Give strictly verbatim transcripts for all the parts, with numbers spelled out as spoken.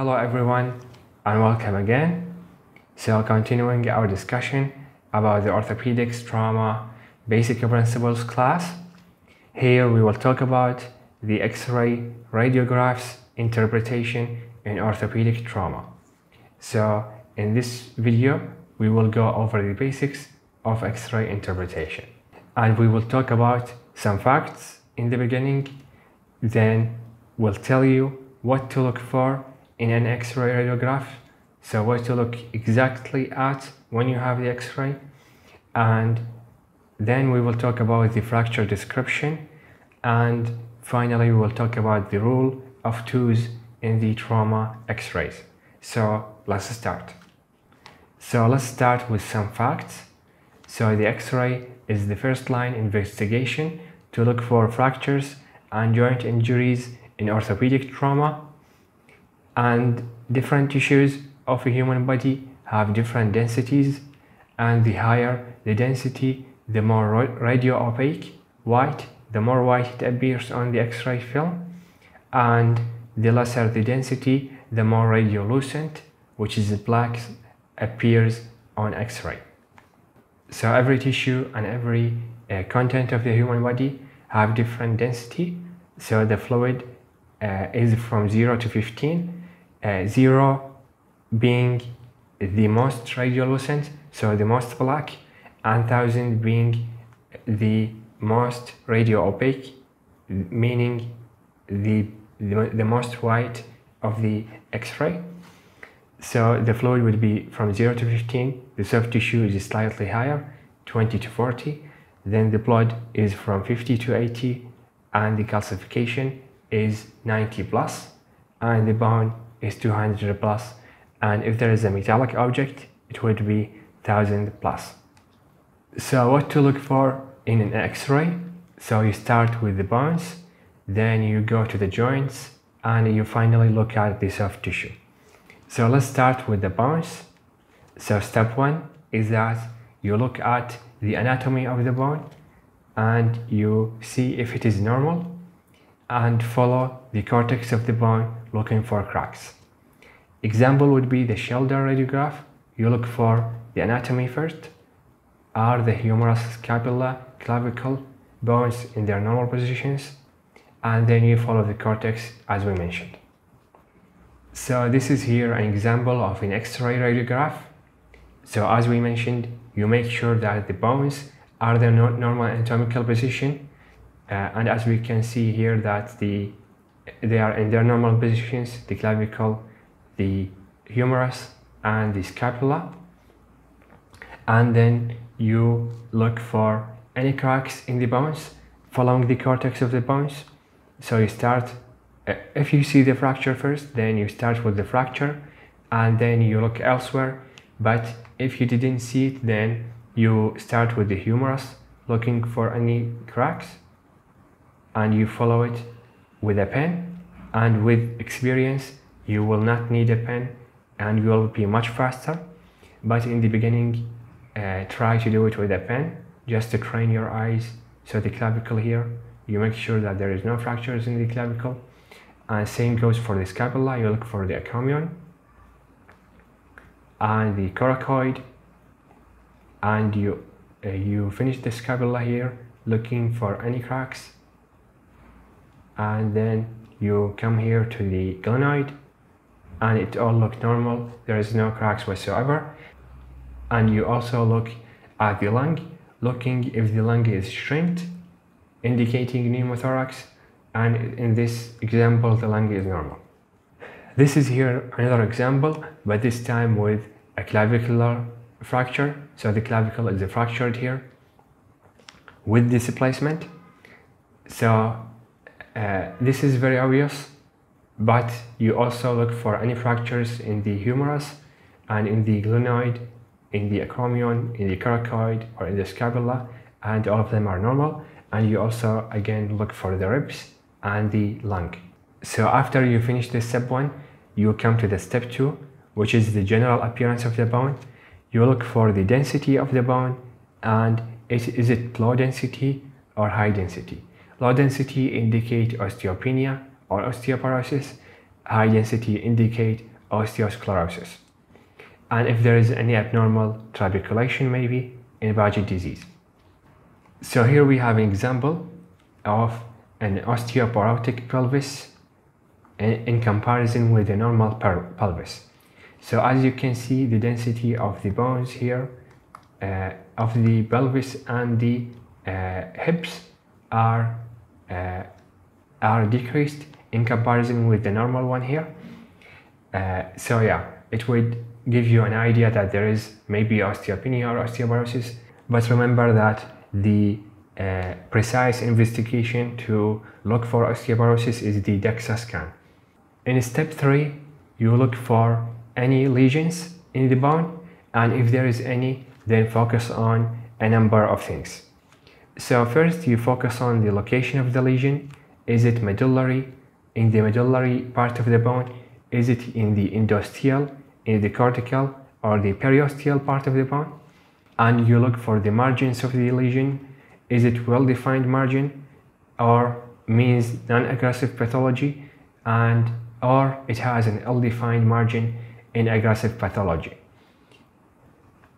Hello everyone and welcome again. So continuing our discussion about the orthopedics trauma basic principles class. Here we will talk about the X-ray radiographs interpretation in orthopedic trauma. So in this video we will go over the basics of X-ray interpretation, and we will talk about some facts in the beginning, then we'll tell you what to look for in an X-ray radiograph, so what to look exactly at when you have the X-ray, and then we will talk about the fracture description, and finally we will talk about the rule of twos in the trauma X-rays. So let's start. So let's start with some facts. So the X-ray is the first line investigation to look for fractures and joint injuries in orthopedic trauma, and different tissues of a human body have different densities, and the higher the density, the more radio-opaque, white, the more white it appears on the X-ray film, and the lesser the density, the more radiolucent, which is black, appears on X-ray. So every tissue and every uh, content of the human body have different density. So the fluid uh, is from zero to fifteen. Uh, zero being the most radiolucent, so the most black, and one thousand being the most radio-opaque, meaning the, the, the most white of the X-ray. So the fluid would be from zero to fifteen, the soft tissue is slightly higher, twenty to forty, then the blood is from fifty to eighty, and the calcification is ninety plus, and the bone is two hundred plus, and if there is a metallic object it would be one thousand plus. So what to look for in an X-ray? So you start with the bones, then you go to the joints, and you finally look at the soft tissue. So let's start with the bones. So step one is that you look at the anatomy of the bone and you see if it is normal, and follow the cortex of the bone looking for cracks. Example would be the shoulder radiograph. You look for the anatomy first. Are the humerus, scapula, clavicle bones in their normal positions? And then you follow the cortex as we mentioned. So this is here an example of an X-ray radiograph. So as we mentioned, you make sure that the bones are in their normal anatomical position. Uh, and as we can see here that the they are in their normal positions, the clavicle, the humerus, and the scapula. And then you look for any cracks in the bones, following the cortex of the bones. So you start, if you see the fracture first, then you start with the fracture, and then you look elsewhere. But if you didn't see it, then you start with the humerus, looking for any cracks, and you follow it with a pen, and with experience you will not need a pen and you will be much faster, but in the beginning uh, try to do it with a pen just to train your eyes. So the clavicle here, you make sure that there is no fractures in the clavicle, and same goes for the scapula. You look for the acromion and the coracoid, and you uh, you finish the scapula here looking for any cracks, and then you come here to the glenoid, and it all looks normal, there is no cracks whatsoever. And you also look at the lung, looking if the lung is shrinked, indicating pneumothorax, and in this example the lung is normal. This is here another example, but this time with a clavicular fracture. So the clavicle is fractured here with displacement. So Uh, this is very obvious, but you also look for any fractures in the humerus and in the glenoid, in the acromion, in the coracoid, or in the scapula, and all of them are normal. And you also again look for the ribs and the lung. So after you finish the step one, you come to the step two, which is the general appearance of the bone. You look for the density of the bone, and is, is it low density or high density? Low density indicates osteopenia or osteoporosis, high density indicate osteosclerosis, and if there is any abnormal trabulation, maybe in Paget disease. So here we have an example of an osteoporotic pelvis in comparison with a normal pelvis. So as you can see, the density of the bones here uh, of the pelvis and the uh, hips are uh, are decreased in comparison with the normal one here. Uh, so yeah, it would give you an idea that there is maybe osteopenia or osteoporosis, but remember that the uh, precise investigation to look for osteoporosis is the DEXA scan. In step three, you look for any lesions in the bone, and if there is any, then focus on a number of things. So first, you focus on the location of the lesion. Is it medullary, in the medullary part of the bone? Is it in the endosteal, in the cortical, or the periosteal part of the bone? And you look for the margins of the lesion. Is it well-defined margin, or means non-aggressive pathology, and or it has an ill-defined margin in aggressive pathology?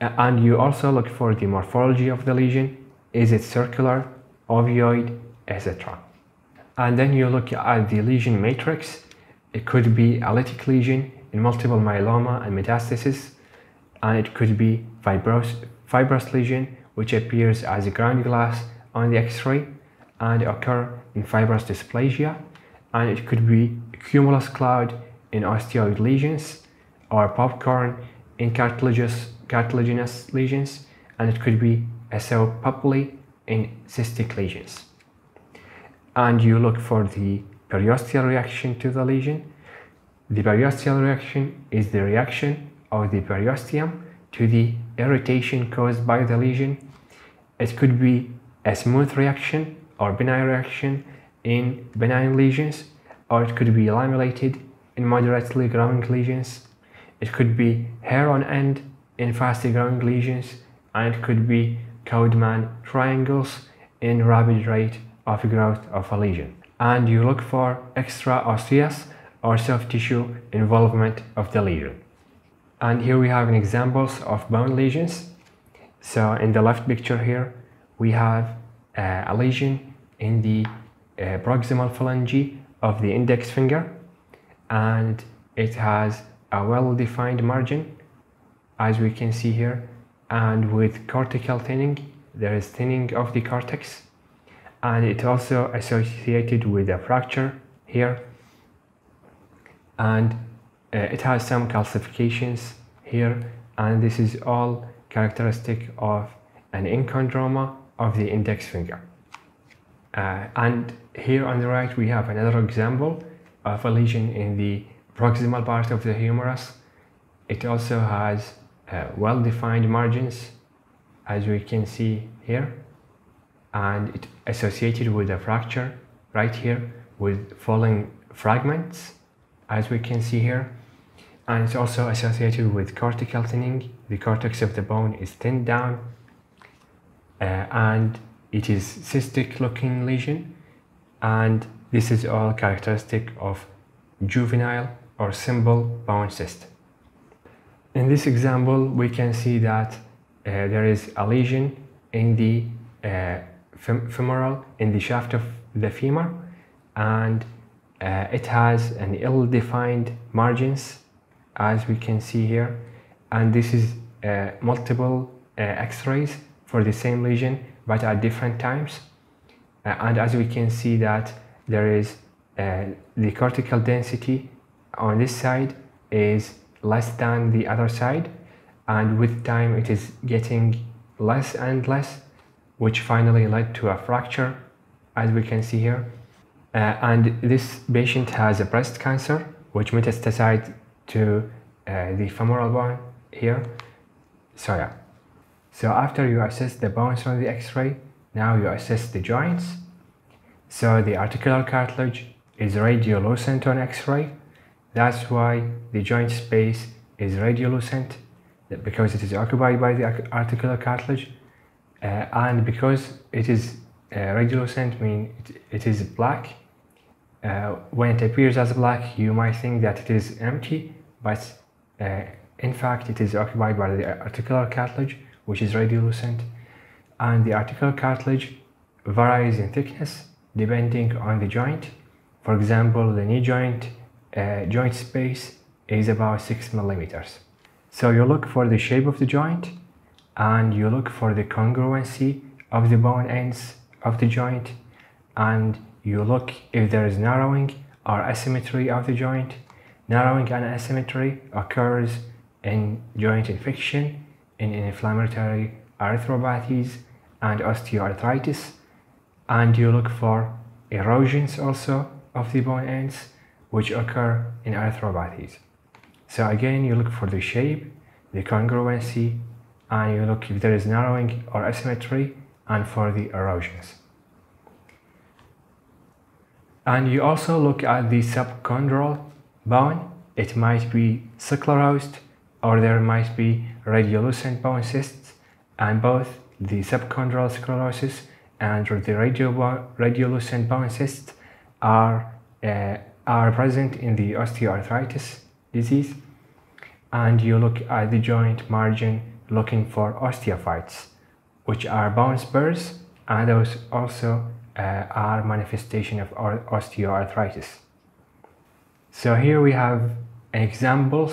And you also look for the morphology of the lesion. Is it circular, ovoid, et cetera. And then you look at the lesion matrix. It could be lytic lesion in multiple myeloma and metastasis, and it could be fibrous, fibrous lesion, which appears as a ground glass on the x-ray and occur in fibrous dysplasia, and it could be cumulus cloud in osteoid lesions or popcorn in cartilaginous, cartilaginous lesions, and it could be acidopapular in cystic lesions. And you look for the periosteal reaction to the lesion. The periosteal reaction is the reaction of the periosteum to the irritation caused by the lesion. It could be a smooth reaction or benign reaction in benign lesions, or it could be lamellated in moderately growing lesions. It could be hair on end in fast growing lesions, and it could be Codman triangles in rapid rate of growth of a lesion. And you look for extraosseous or soft tissue involvement of the lesion. And here we have an examples of bone lesions. So in the left picture here, we have uh, a lesion in the uh, proximal phalange of the index finger, and it has a well-defined margin, as we can see here, and with cortical thinning. There is thinning of the cortex, and it also associated with a fracture here, and uh, it has some calcifications here, and this is all characteristic of an enchondroma of the index finger. Uh, and here on the right, we have another example of a lesion in the proximal part of the humerus. It also has uh, well-defined margins, as we can see here, and it associated with a fracture right here with falling fragments, as we can see here, and it's also associated with cortical thinning. The cortex of the bone is thinned down, uh, and it is cystic looking lesion, and this is all characteristic of juvenile or simple bone cyst. In this example, we can see that uh, there is a lesion in the uh, fem femoral, in the shaft of the femur, and uh, it has an ill-defined margins, as we can see here, and this is uh, multiple uh, x-rays for the same lesion but at different times, uh, and as we can see that there is uh, the cortical density on this side is less than the other side, and with time it is getting less and less, which finally led to a fracture, as we can see here, uh, and this patient has a breast cancer which metastasized to uh, the femoral bone here. So yeah. So after you assess the bones on the x-ray, now you assess the joints. So the articular cartilage is radiolucent on x-ray. That's why the joint space is radiolucent, because it is occupied by the articular cartilage. Uh, and because it is uh, radiolucent, mean it, it is black, Uh, when it appears as black, you might think that it is empty, but uh, in fact it is occupied by the articular cartilage, which is radiolucent, and the articular cartilage varies in thickness depending on the joint. For example, the knee joint uh, joint space is about six millimeters. So you look for the shape of the joint, and you look for the congruency of the bone ends of the joint, and you look if there is narrowing or asymmetry of the joint. Narrowing and asymmetry occurs in joint infection, in inflammatory arthropathies and osteoarthritis, and you look for erosions also of the bone ends, which occur in arthropathies. So again, you look for the shape, the congruency, and you look if there is narrowing or asymmetry, and for the erosions. And you also look at the subchondral bone. It might be sclerosed, or there might be radiolucent bone cysts, and both the subchondral sclerosis and the radiolucent bone cysts are, uh, are present in the osteoarthritis disease. And you look at the joint margin looking for osteophytes, which are bone spurs, and those also Uh, are manifestation of osteoarthritis. So here we have examples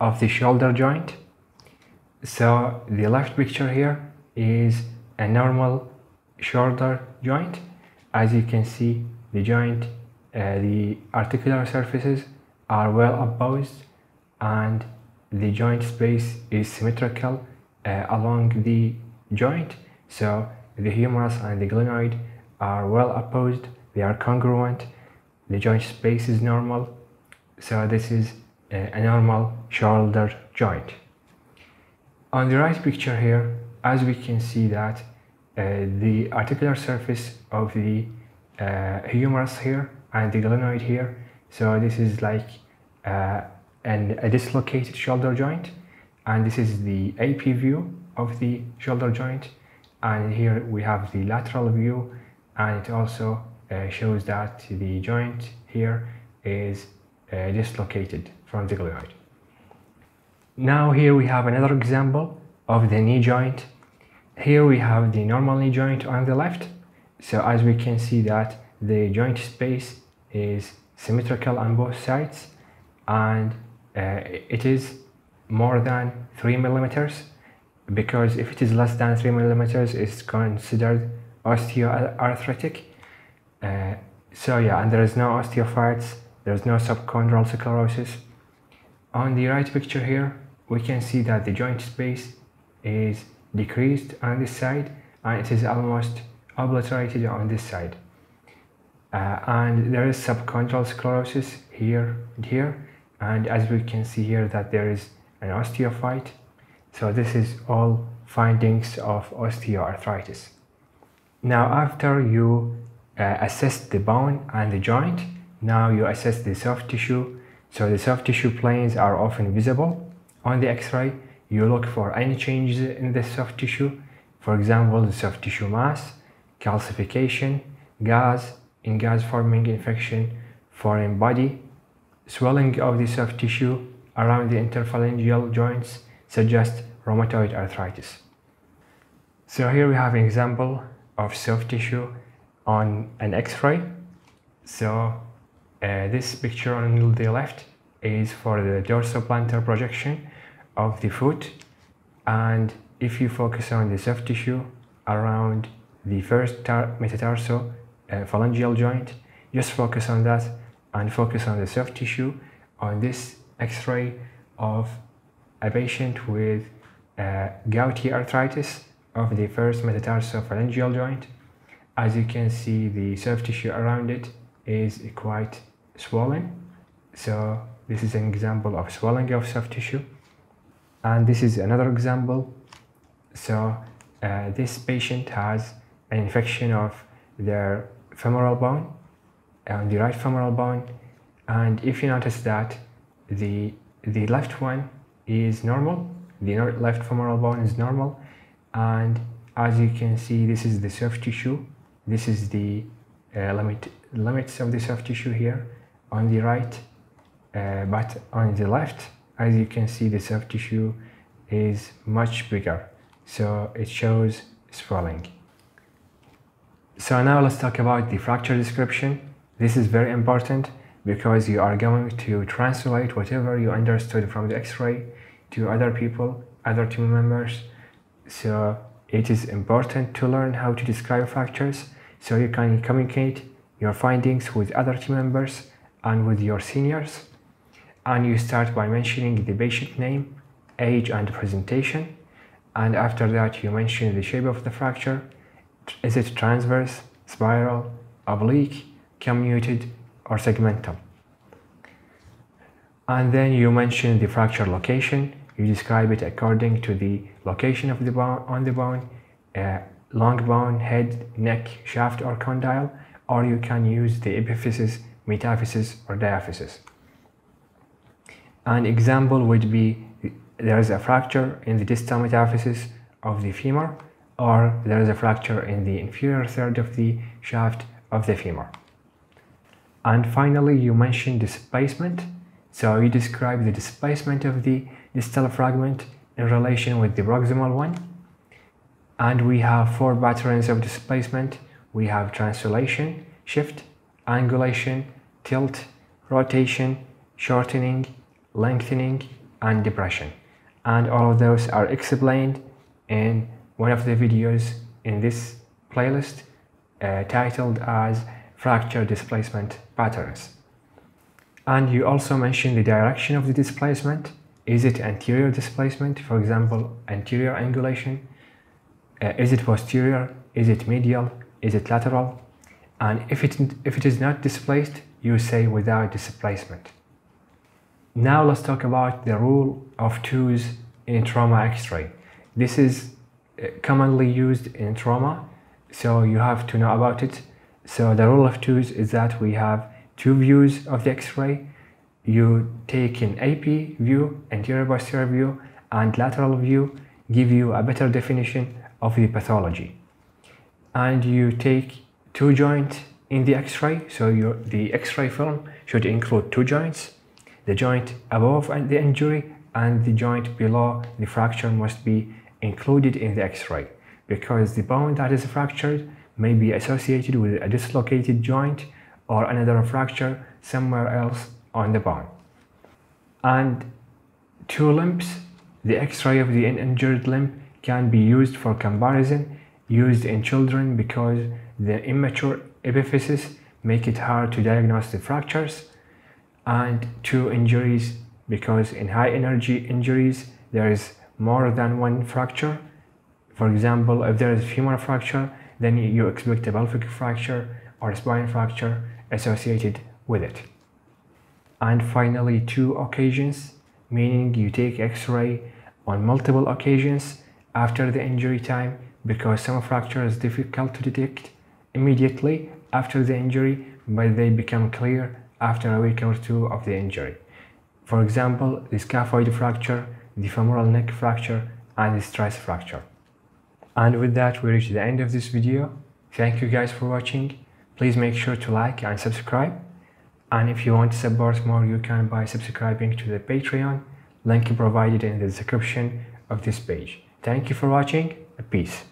of the shoulder joint. So the left picture here is a normal shoulder joint. As you can see, the joint, uh, the articular surfaces are well opposed, and the joint space is symmetrical uh, along the joint. So the humerus and the glenoid are well opposed, they are congruent, the joint space is normal. So this is a normal shoulder joint. On the right picture here, as we can see that uh, the articular surface of the uh, humerus here and the glenoid here, so this is like uh, an, a dislocated shoulder joint, and this is the A P view of the shoulder joint, and here we have the lateral view, and it also uh, shows that the joint here is uh, dislocated from the glenoid. Now here we have another example of the knee joint. Here we have the normal knee joint on the left. So as we can see that the joint space is symmetrical on both sides, and uh, it is more than three millimeters, because if it is less than three millimeters, it's considered osteoarthritic. Uh, so yeah, and there is no osteophytes, there is no subchondral sclerosis. On the right picture here, we can see that the joint space is decreased on this side, and it is almost obliterated on this side. Uh, and there is subchondral sclerosis here and here, and as we can see here that there is an osteophyte. So this is all findings of osteoarthritis. Now, after you uh, assess the bone and the joint, now you assess the soft tissue. So the soft tissue planes are often visible on the X-ray. You look for any changes in the soft tissue, for example, the soft tissue mass, calcification, gas, in gas-forming infection, foreign body, swelling of the soft tissue around the interphalangeal joints suggest rheumatoid arthritis. So here we have an example of soft tissue on an X-ray. So uh, this picture on the left is for the dorsoplantar projection of the foot, and if you focus on the soft tissue around the first metatarsal uh, phalangeal joint, just focus on that and focus on the soft tissue on this X-ray of a patient with uh, gouty arthritis of the first metatarsal phalangeal joint. As you can see, the soft tissue around it is quite swollen. So this is an example of swelling of soft tissue. And this is another example. So uh, this patient has an infection of their femoral bone, on the right femoral bone. And if you notice that the, the left one is normal, the left femoral bone is normal, and as you can see, this is the soft tissue, this is the uh, limit limits of the soft tissue here on the right, uh, but on the left, as you can see, the soft tissue is much bigger, so it shows swelling. So now let's talk about the fracture description. This is very important because you are going to translate whatever you understood from the x-ray to other people, other team members. So it is important to learn how to describe fractures so you can communicate your findings with other team members and with your seniors. And you start by mentioning the patient name, age and presentation, and after that you mention the shape of the fracture. Is it transverse, spiral, oblique, comminuted, or segmental? And then you mention the fracture location. You describe it according to the location of the bone, on the bone, uh, long bone, head, neck, shaft, or condyle, or you can use the epiphysis, metaphysis, or diaphysis. An example would be there is a fracture in the distal metaphysis of the femur, or there is a fracture in the inferior third of the shaft of the femur. And finally, you mention displacement. So you describe the displacement of the distal fragment in relation with the proximal one. And we have four patterns of displacement. We have translation, shift, angulation, tilt, rotation, shortening, lengthening, and depression. And all of those are explained in one of the videos in this playlist uh, titled as Fracture Displacement Patterns. And you also mention the direction of the displacement. Is it anterior displacement, for example, anterior angulation? Uh, is it posterior? Is it medial? Is it lateral? And if it, if it is not displaced, you say without displacement. Now let's talk about the rule of twos in trauma x-ray. This is commonly used in trauma, so you have to know about it. So the rule of twos is that we have two views of the x-ray. You take an A P view, anterior posterior view, and lateral view give you a better definition of the pathology. And you take two joints in the x-ray, so your, the x-ray film should include two joints. The joint above the injury and the joint below the fracture must be included in the x-ray, because the bone that is fractured may be associated with a dislocated joint or another fracture somewhere else on the bone. And two limbs, the x-ray of the injured limb can be used for comparison, used in children because the immature epiphysis make it hard to diagnose the fractures, and two injuries because in high energy injuries there is more than one fracture. For example, if there is a femoral fracture, then you expect a pelvic fracture or a spine fracture associated with it. And finally, two occasions, meaning you take x-ray on multiple occasions after the injury time, because some fractures are difficult to detect immediately after the injury, but they become clear after a week or two of the injury. For example, the scaphoid fracture, the femoral neck fracture, and the stress fracture. And with that, we reach the end of this video. Thank you guys for watching. Please make sure to like and subscribe. And if you want to support more, you can by subscribing to the Patreon, link provided in the description of this page. Thank you for watching. Peace.